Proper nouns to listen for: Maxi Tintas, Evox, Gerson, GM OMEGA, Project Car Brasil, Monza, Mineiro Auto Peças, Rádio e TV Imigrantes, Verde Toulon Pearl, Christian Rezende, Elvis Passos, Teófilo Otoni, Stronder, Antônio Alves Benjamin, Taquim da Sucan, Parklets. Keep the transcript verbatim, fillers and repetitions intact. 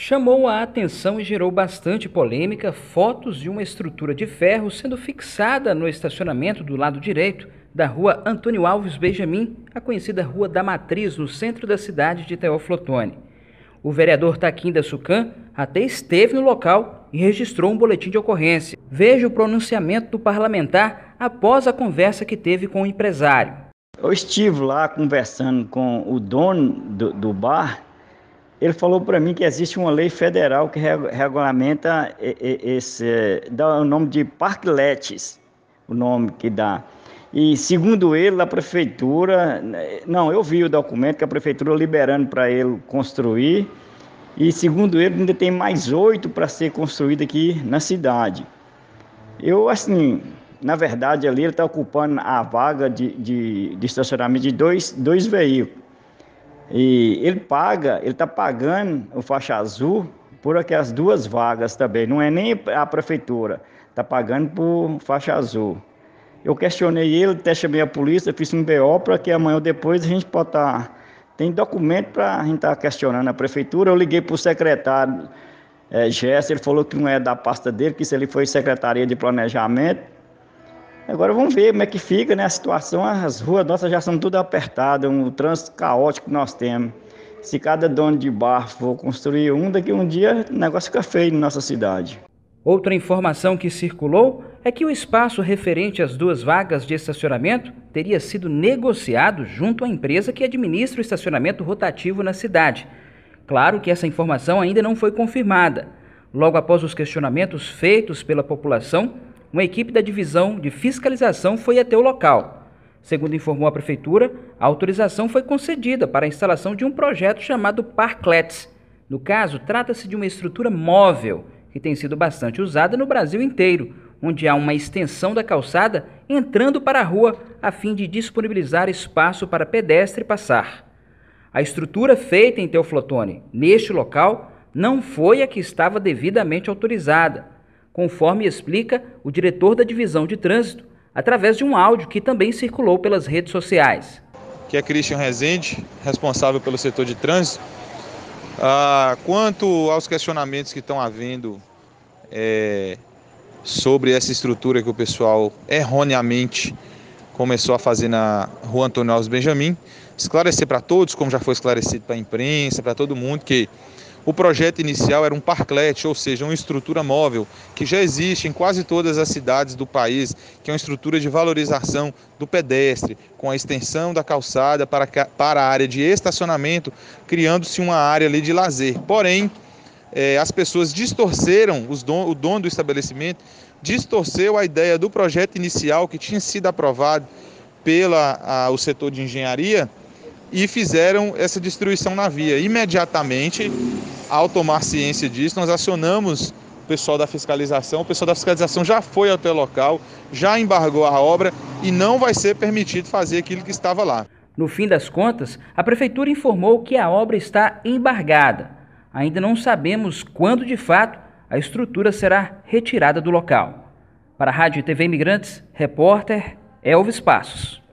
chamou a atenção e gerou bastante polêmica fotos de uma estrutura de ferro sendo fixada no estacionamento do lado direito da rua Antônio Alves Benjamin, a conhecida Rua da Matriz, no centro da cidade de Teófilo Otoni. O vereador Taquim da Sucan até esteve no local e registrou um boletim de ocorrência. Veja o pronunciamento do parlamentar após a conversa que teve com o empresário. Eu estive lá conversando com o dono do, do bar. Ele falou para mim que existe uma lei federal que regulamenta esse, dá o nome de Parklets, o nome que dá. E segundo ele, a prefeitura, não, eu vi o documento que a prefeitura liberando para ele construir, e segundo ele ainda tem mais oito para ser construído aqui na cidade. Eu, assim, na verdade ali ele está ocupando a vaga de, de, de estacionamento de dois, dois veículos. E ele paga, ele está pagando o faixa azul por aquelas duas vagas também, não é nem a prefeitura, está pagando por faixa azul. Eu questionei ele, até chamei a polícia, fiz um B O para que amanhã ou depois a gente possa estar... Tá, tem documento para a gente estar tá questionando a prefeitura. Eu liguei para o secretário é, Gerson, ele falou que não é da pasta dele, que isso ali foi Secretaria de Planejamento. Agora vamos ver como é que fica, né, a situação. As ruas nossas já são tudo apertadas, um trânsito caótico que nós temos. Se cada dono de bar for construir um, daqui a um dia o negócio fica feio na nossa cidade. Outra informação que circulou é que o espaço referente às duas vagas de estacionamento teria sido negociado junto à empresa que administra o estacionamento rotativo na cidade. Claro que essa informação ainda não foi confirmada. Logo após os questionamentos feitos pela população, uma equipe da divisão de fiscalização foi até o local. Segundo informou a prefeitura, a autorização foi concedida para a instalação de um projeto chamado Parklets. No caso, trata-se de uma estrutura móvel, que tem sido bastante usada no Brasil inteiro, onde há uma extensão da calçada entrando para a rua a fim de disponibilizar espaço para pedestre passar. A estrutura feita em Teófilo Otoni, neste local, não foi a que estava devidamente autorizada, conforme explica o diretor da divisão de trânsito, através de um áudio que também circulou pelas redes sociais. Que é Christian Rezende, responsável pelo setor de trânsito. Ah, quanto aos questionamentos que estão havendo é, sobre essa estrutura que o pessoal erroneamente começou a fazer na Rua Antônio Alves Benjamin, esclarecer para todos, como já foi esclarecido para a imprensa, para todo mundo, que o projeto inicial era um parklete, ou seja, uma estrutura móvel, que já existe em quase todas as cidades do país, que é uma estrutura de valorização do pedestre, com a extensão da calçada para, para a área de estacionamento, criando-se uma área ali de lazer. Porém, é, as pessoas distorceram, os don, o dono do estabelecimento distorceu a ideia do projeto inicial que tinha sido aprovado pelo o setor de engenharia, e fizeram essa destruição na via. Imediatamente, ao tomar ciência disso, nós acionamos o pessoal da fiscalização. O pessoal da fiscalização já foi até o local, já embargou a obra e não vai ser permitido fazer aquilo que estava lá. No fim das contas, a prefeitura informou que a obra está embargada. Ainda não sabemos quando, de fato, a estrutura será retirada do local. Para a Rádio e T V Imigrantes, repórter Elvis Passos.